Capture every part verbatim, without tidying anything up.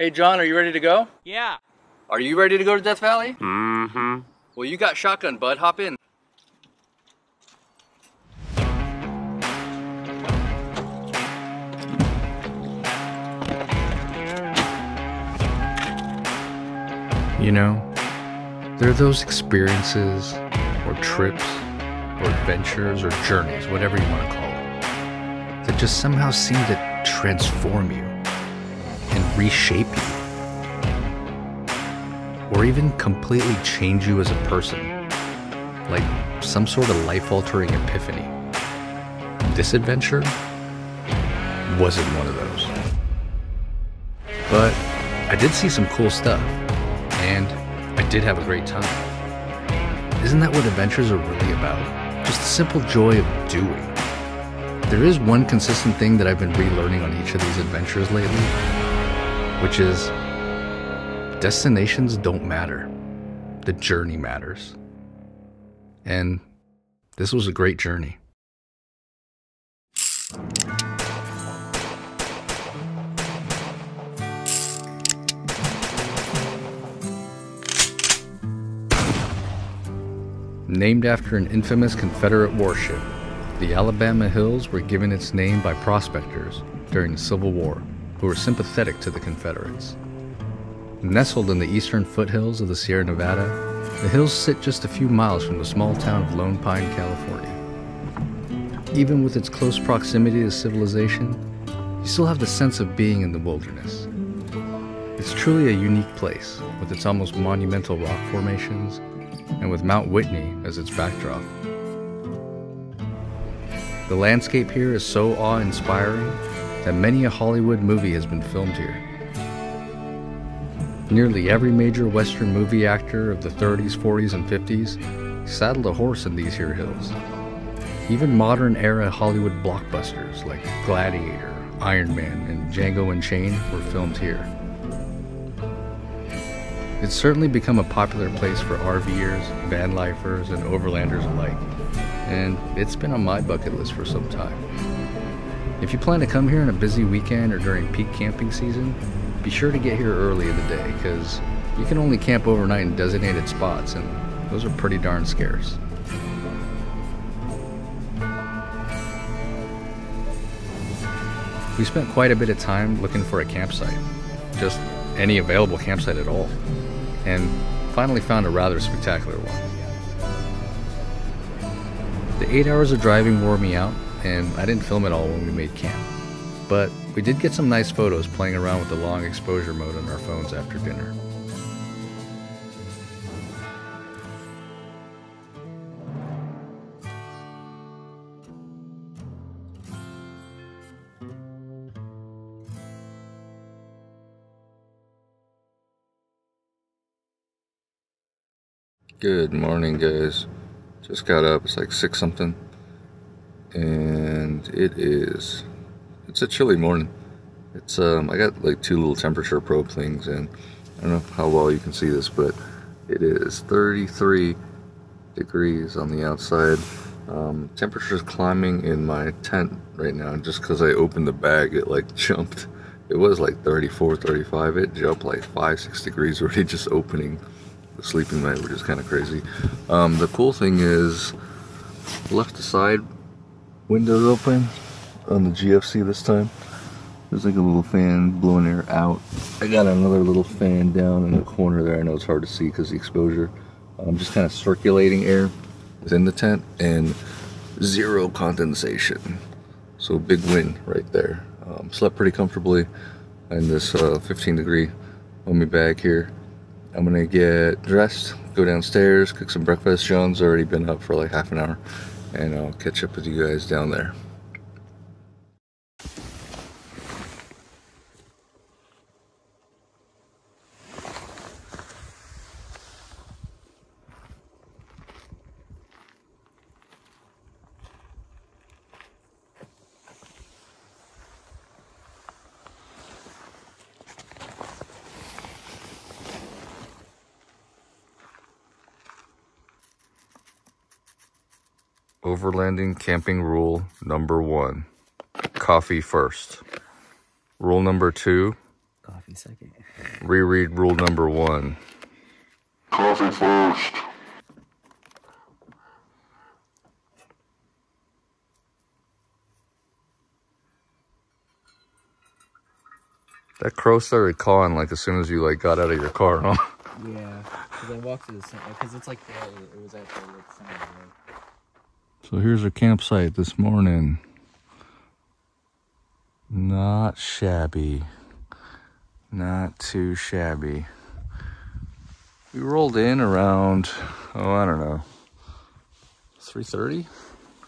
Hey John, are you ready to go? Yeah. Are you ready to go to Death Valley? Mm-hmm. Well, you got shotgun, bud. Hop in. You know, there are those experiences, or trips, or adventures, or journeys, whatever you want to call it, that just somehow seem to transform you and reshape you, or even completely change you as a person, like some sort of life-altering epiphany. This adventure wasn't one of those. But I did see some cool stuff. And I did have a great time. Isn't that what adventures are really about? Just the simple joy of doing. There is one consistent thing that I've been relearning on each of these adventures lately, which is destinations don't matter. The journey matters. And this was a great journey. Named after an infamous Confederate warship, the Alabama Hills were given its name by prospectors during the Civil War who were sympathetic to the Confederates. Nestled in the eastern foothills of the Sierra Nevada, the hills sit just a few miles from the small town of Lone Pine, California. Even with its close proximity to civilization, you still have the sense of being in the wilderness. It's truly a unique place, with its almost monumental rock formations, and with Mount Whitney as its backdrop. The landscape here is so awe-inspiring that many a Hollywood movie has been filmed here. Nearly every major Western movie actor of the thirties, forties, and fifties saddled a horse in these here hills. Even modern-era Hollywood blockbusters like Gladiator, Iron Man, and Django Unchained were filmed here. It's certainly become a popular place for RVers, van lifers, and overlanders alike, and it's been on my bucket list for some time. If you plan to come here on a busy weekend or during peak camping season, be sure to get here early in the day, because you can only camp overnight in designated spots, and those are pretty darn scarce. We spent quite a bit of time looking for a campsite, just any available campsite at all, and finally found a rather spectacular one. The eight hours of driving wore me out, and I didn't film it all when we made camp, but we did get some nice photos playing around with the long exposure mode on our phones after dinner. Good morning, guys. Just got up. It's like six something, and it is it's a chilly morning. It's um I got like two little temperature probe things, and I don't know how well you can see this, but it is thirty-three degrees on the outside. Um temperature's climbing in my tent right now just because I opened the bag. It like jumped. It was like thirty-four, thirty-five. It jumped like five, six degrees already just opening the sleeping mat, which is kind of crazy. Um, the cool thing is, left the side windows open on the G F C this time. There's like a little fan blowing air out. I got another little fan down in the corner there. I know it's hard to see because the exposure. I'm um, just kind of circulating air within the tent, and zero condensation. So big win right there. Um, slept pretty comfortably in this uh, fifteen degree homey bag here. I'm gonna get dressed, go downstairs, cook some breakfast. John's already been up for like half an hour, and I'll catch up with you guys down there. Overlanding camping rule number one, coffee first. Rule number two, Coffee second. Reread rule number one. Coffee first. That crow started calling like as soon as you like got out of your car, huh? Yeah, because I walked to the center, because it's like, it was at the like, center of the road. So here's our campsite this morning. Not shabby. Not too shabby. We rolled in around, oh, I don't know, three thirty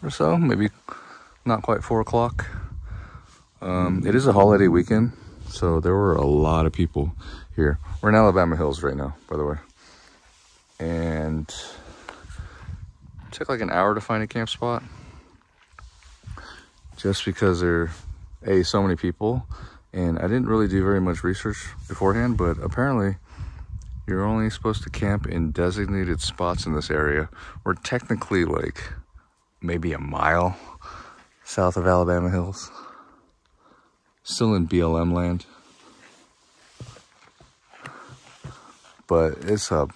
or so, maybe not quite four o'clock. Um, it is a holiday weekend. So there were a lot of people here. We're in Alabama Hills right now, by the way. And it took like an hour to find a camp spot. Just because there are, A, so many people. And I didn't really do very much research beforehand, but apparently you're only supposed to camp in designated spots in this area. We're technically like maybe a mile south of Alabama Hills. Still in B L M land, but it's a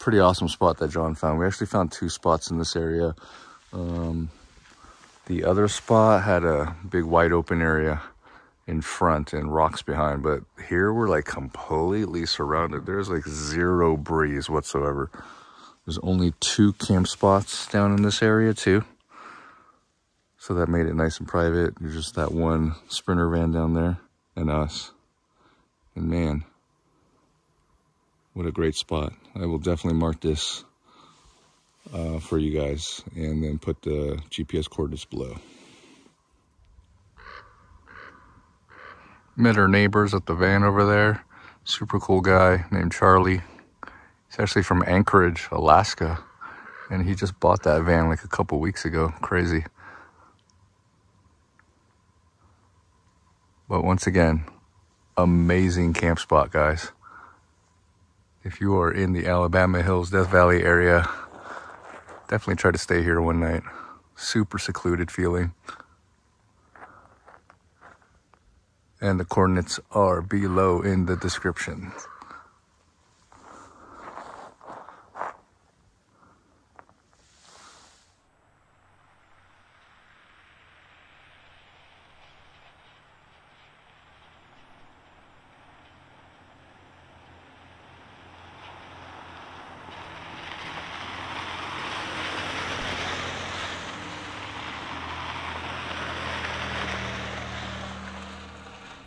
pretty awesome spot that John found. We actually found two spots in this area. Um, the other spot had a big wide open area in front and rocks behind, but here we're like completely surrounded. There's like zero breeze whatsoever. There's only two camp spots down in this area too. So that made it nice and private. There's just that one sprinter van down there and us. And man, what a great spot. I will definitely mark this uh, for you guys and then put the G P S coordinates below. Met our neighbors at the van over there. Super cool guy named Charlie. He's actually from Anchorage, Alaska. And he just bought that van like a couple weeks ago. Crazy. But once again, amazing camp spot, guys. If you are in the Alabama Hills, Death Valley area, definitely try to stay here one night. Super secluded feeling. And the coordinates are below in the description.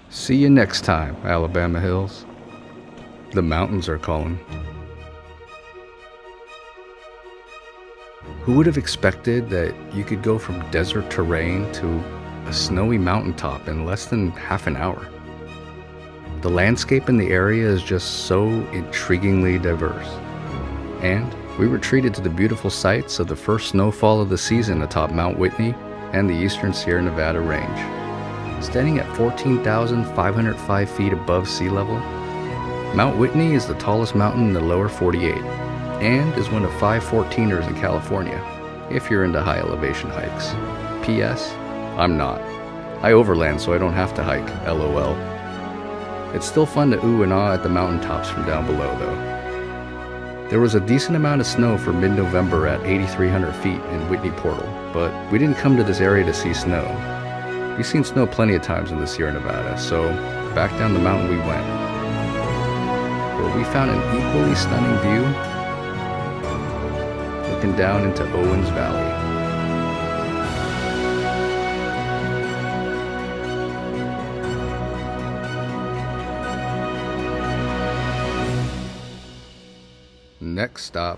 See you next time, Alabama Hills. The mountains are calling. Who would have expected that you could go from desert terrain to a snowy mountaintop in less than half an hour? The landscape in the area is just so intriguingly diverse. And we were treated to the beautiful sights of the first snowfall of the season atop Mount Whitney and the eastern Sierra Nevada range. Standing at fourteen thousand five hundred five feet above sea level, Mount Whitney is the tallest mountain in the lower forty-eight and is one of five fourteeners in California if you're into high elevation hikes. P S. I'm not. I overland so I don't have to hike, L O L. It's still fun to ooh and ah at the mountaintops from down below though. There was a decent amount of snow for mid-November at eighty-three hundred feet in Whitney Portal, but we didn't come to this area to see snow. We've seen snow plenty of times in the Sierra Nevada, so back down the mountain we went, where we found an equally stunning view looking down into Owens Valley. Next stop.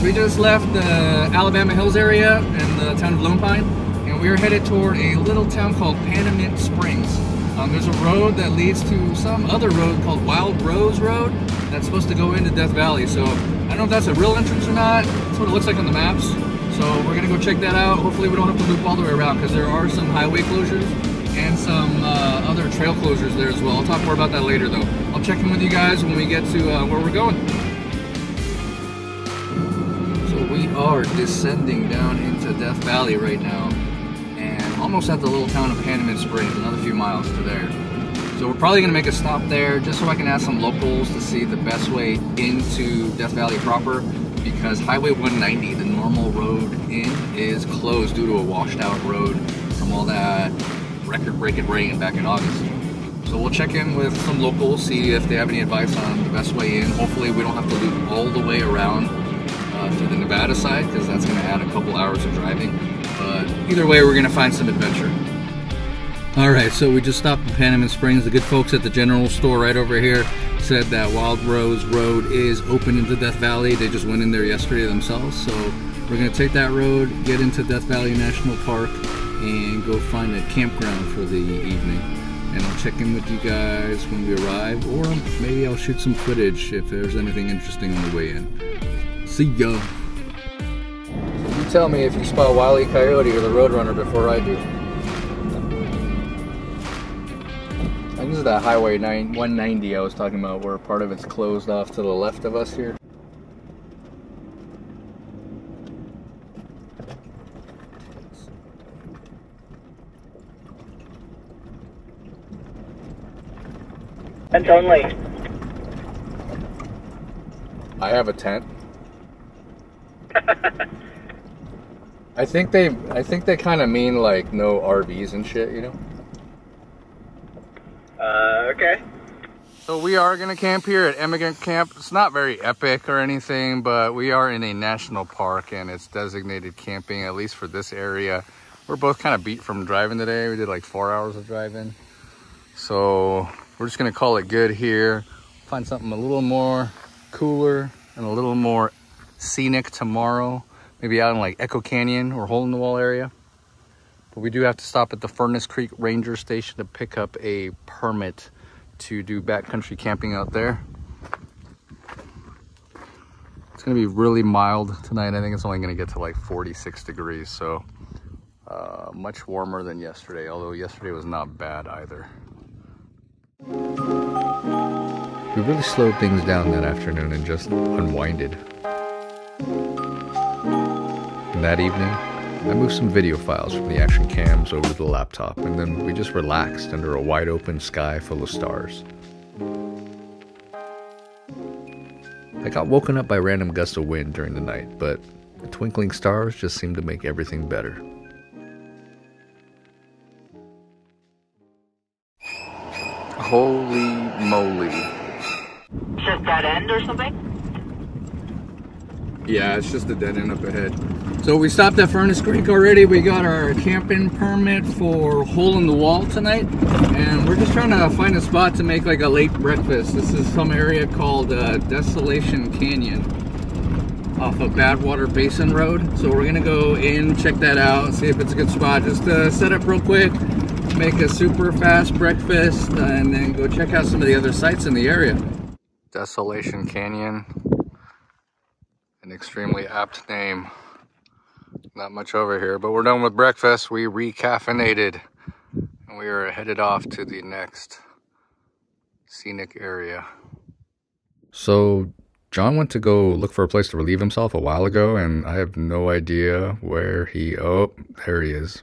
We just left the Alabama Hills area and the town of Lone Pine, and we are headed toward a little town called Panamint Springs. Um, there's a road that leads to some other road called Wild Rose Road that's supposed to go into Death Valley. So I don't know if that's a real entrance or not. That's what it looks like on the maps. So we're going to go check that out. Hopefully we don't have to loop all the way around because there are some highway closures. and some uh, other trail closures there as well. I'll talk more about that later though. I'll check in with you guys when we get to uh, where we're going. So we are descending down into Death Valley right now, and almost at the little town of Panamint Springs, another few miles to there. So we're probably going to make a stop there just so I can ask some locals to see the best way into Death Valley proper, because Highway one ninety, the normal road in, is closed due to a washed out road from all that record-breaking rain back in August. So we'll check in with some locals, see if they have any advice on the best way in. Hopefully we don't have to loop all the way around uh, through the Nevada side, because that's going to add a couple hours of driving. But either way, we're going to find some adventure. Alright, so we just stopped in Panamint Springs. The good folks at the general store right over here said that Wild Rose Road is open into Death Valley. They just went in there yesterday themselves. So we're going to take that road, get into Death Valley National Park, and go find a campground for the evening. And I'll check in with you guys when we arrive, or maybe I'll shoot some footage if there's anything interesting on the way in. See ya! So you tell me if you spot Wile E. Coyote or the Roadrunner before I do. This is that Highway one ninety I was talking about, where part of it's closed off to the left of us here. Tent only. I have a tent. I think they, I think they kind of mean like no R Vs and shit, you know. Uh, okay. So we are going to camp here at Emigrant Camp. It's not very epic or anything, but we are in a national park and it's designated camping, at least for this area. We're both kind of beat from driving today. We did like four hours of driving. So we're just going to call it good here. Find something a little more cooler and a little more scenic tomorrow. Maybe out in like Echo Canyon or Hole in the Wall area. We do have to stop at the Furnace Creek Ranger Station to pick up a permit to do backcountry camping out there. It's going to be really mild tonight. I think it's only going to get to like forty-six degrees, so uh, much warmer than yesterday, although yesterday was not bad either. We really slowed things down that afternoon and just unwinded. And that evening, I moved some video files from the action cams over to the laptop, and then we just relaxed under a wide open sky full of stars. I got woken up by random gusts of wind during the night, but the twinkling stars just seemed to make everything better. Holy moly. Just that end or something? Yeah, it's just a dead end up ahead. So we stopped at Furnace Creek already. We got our camping permit for Hole in the Wall tonight. And we're just trying to find a spot to make like a late breakfast. This is some area called uh, Desolation Canyon off of Badwater Basin Road. So we're gonna go in, check that out, see if it's a good spot. Just uh, set up real quick, make a super fast breakfast, uh, and then go check out some of the other sites in the area. Desolation Canyon. An extremely apt name. Not much over here, but we're done with breakfast. We recaffeinated and we are headed off to the next scenic area. So John went to go look for a place to relieve himself a while ago, and I have no idea where he... Oh, there he is.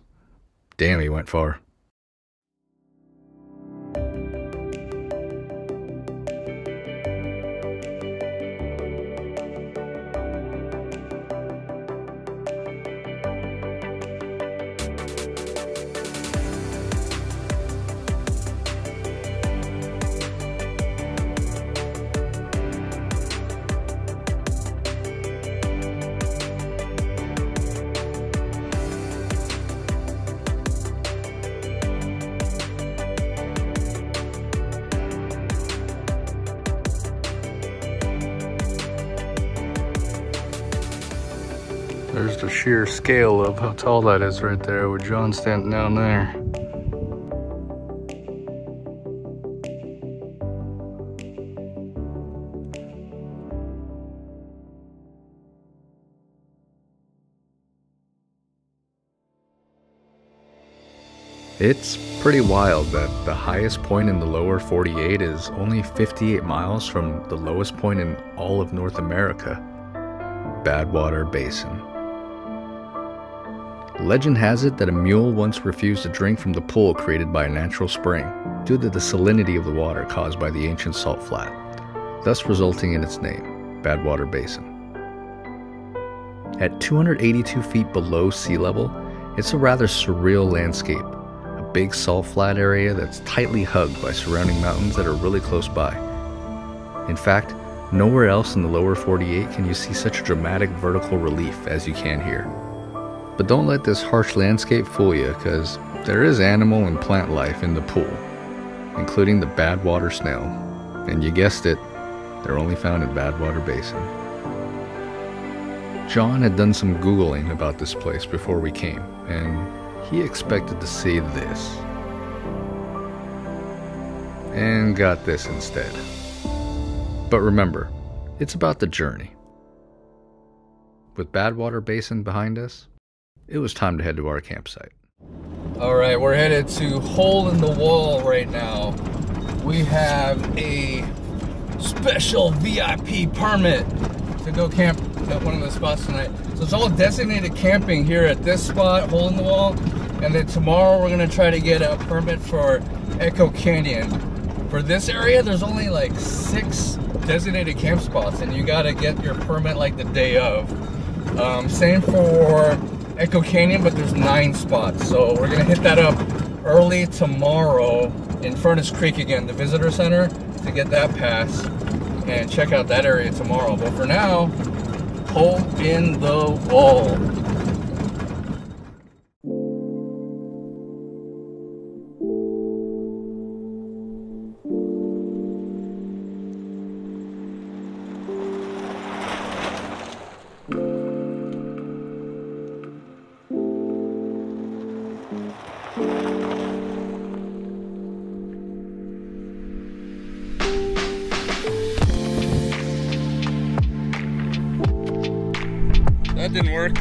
Damn, he went far. There's the sheer scale of how tall that is right there, with John standing down there. It's pretty wild that the highest point in the lower forty-eight is only fifty-eight miles from the lowest point in all of North America, Badwater Basin. Legend has it that a mule once refused a drink from the pool created by a natural spring due to the salinity of the water caused by the ancient salt flat, thus resulting in its name, Badwater Basin. At two hundred eighty-two feet below sea level, it's a rather surreal landscape, a big salt flat area that's tightly hugged by surrounding mountains that are really close by. In fact, nowhere else in the lower forty-eight can you see such dramatic vertical relief as you can here. But don't let this harsh landscape fool you, because there is animal and plant life in the pool, including the Badwater Snail, and you guessed it, they're only found in Badwater Basin. John had done some Googling about this place before we came, and he expected to see this. And got this instead. But remember, it's about the journey. With Badwater Basin behind us, it was time to head to our campsite. Alright, we're headed to Hole in the Wall right now. We have a special V I P permit to go camp at one of the spots tonight. So it's all designated camping here at this spot, Hole in the Wall, and then tomorrow we're gonna try to get a permit for Echo Canyon. For this area, there's only like six designated camp spots, and you gotta get your permit like the day of. Um, same for Echo Canyon, but there's nine spots, so we're gonna hit that up early tomorrow in Furnace Creek again, the visitor center, to get that pass and check out that area tomorrow. But for now, Hole in the Wall. That didn't work.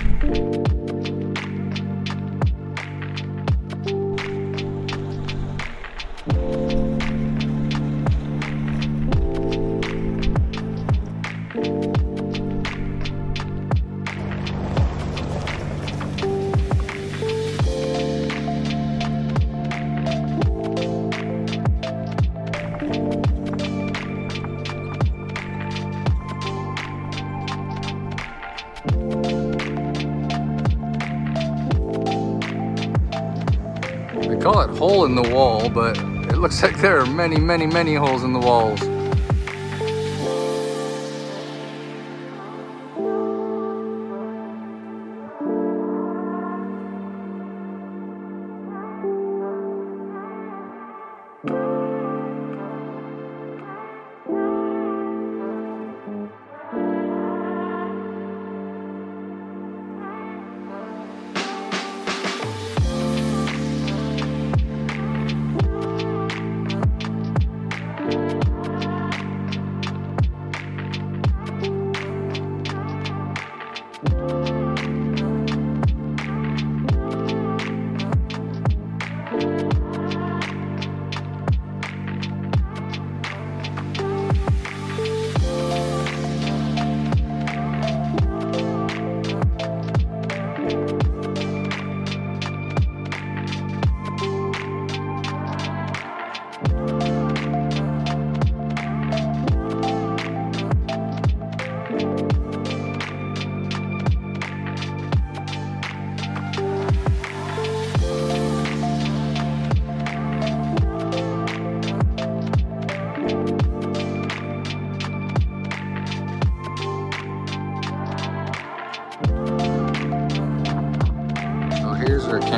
Call it Hole in the Wall, but it looks like there are many, many, many holes in the walls.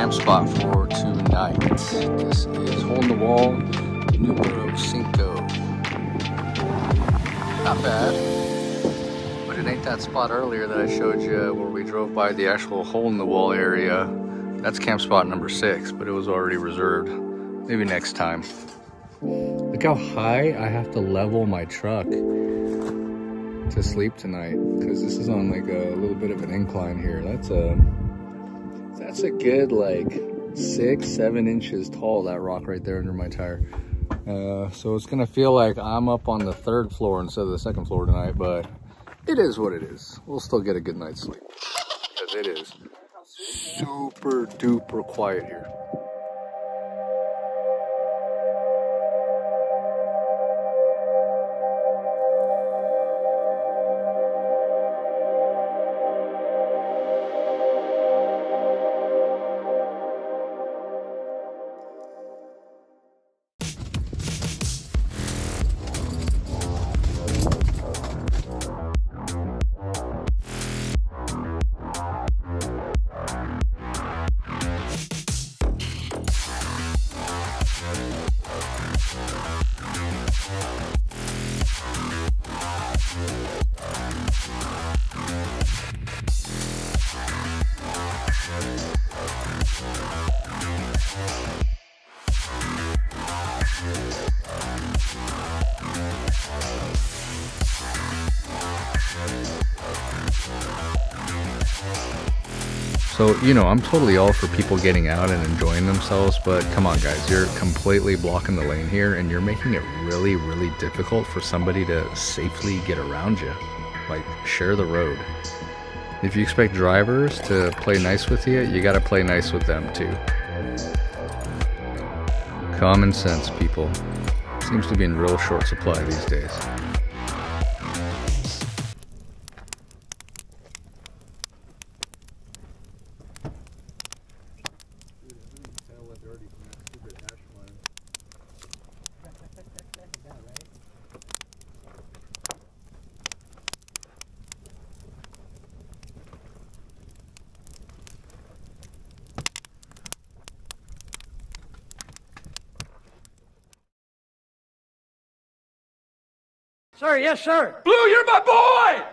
Spot for tonight. This is Hole in the Wall numero cinco. Not bad, but it ain't that spot earlier that I showed you where we drove by the actual Hole in the Wall area. That's camp spot number six, but it was already reserved. Maybe next time. Look how high I have to level my truck to sleep tonight, because this is on like a little bit of an incline here. That's a That's a good, like, six, seven inches tall, that rock right there under my tire. Uh, so it's gonna feel like I'm up on the third floor instead of the second floor tonight, but it is what it is. We'll still get a good night's sleep, because it is super duper quiet here. So, you know, I'm totally all for people getting out and enjoying themselves, but come on guys, you're completely blocking the lane here and you're making it really, really difficult for somebody to safely get around you. Like, share the road. If you expect drivers to play nice with you, you gotta play nice with them too. Common sense, people. Seems to be in real short supply these days. Sir, yes, sir. Blue, you're my boy!